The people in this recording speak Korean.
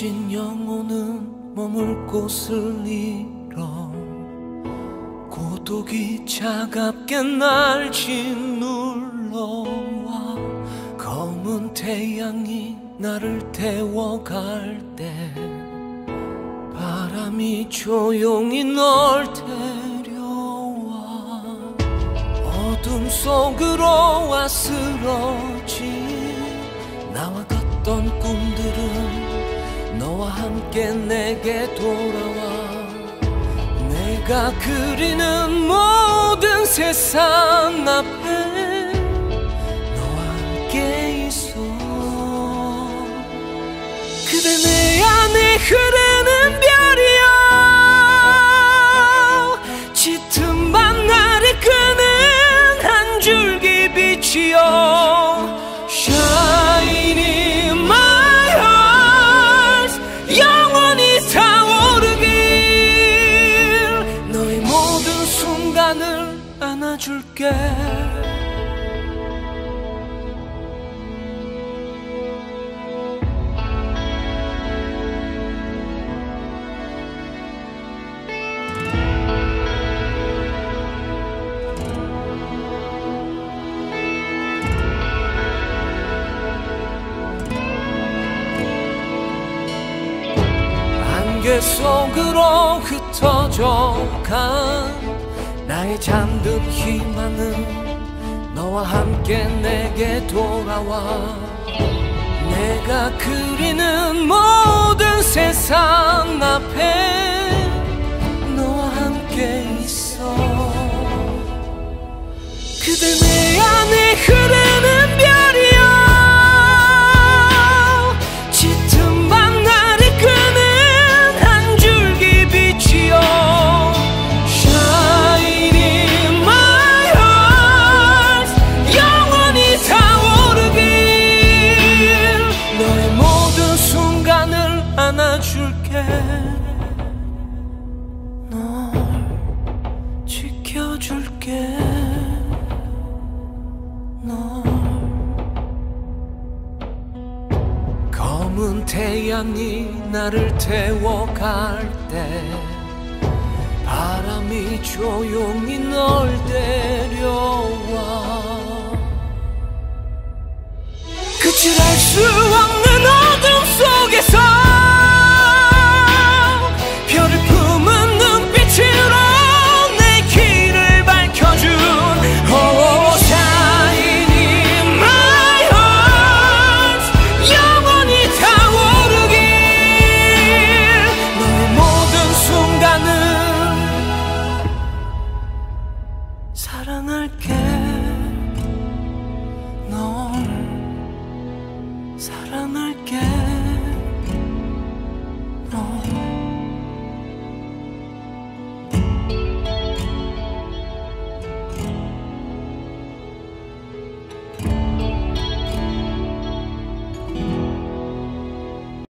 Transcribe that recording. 지친 영혼은 머물 곳을 잃어 고독이 차갑게 날 짓눌러와 검은 태양이 나를 태워갈 때 바람이 조용히 널 데려와 어둠 속으로 아스러진 나와 같던 꿈들은 너와 함께 내게 돌아와 내가 그리는 모든 세상 앞에 너와 함께 있어 그대 내 안에 흐르는 별이여 짙은 밤날이 끄는 한 줄기 빛이여 줄게 안개 속으로 흩어져 간 나의 잠든 희망은 너와 함께 내게 돌아와 내가 그리는 모든 세상 앞에 너와 함께 있어 그대 내 안에 흐르는 별이여 짙은 밤날이 끄는 한 줄기 빛이여 검은 태양이 나를 태워갈 때 바람이 조용히 널 데려와 그칠할 수 없는 어둠 속에서 별을 품은 눈빛으로 내 길을 밝혀준 사랑할게.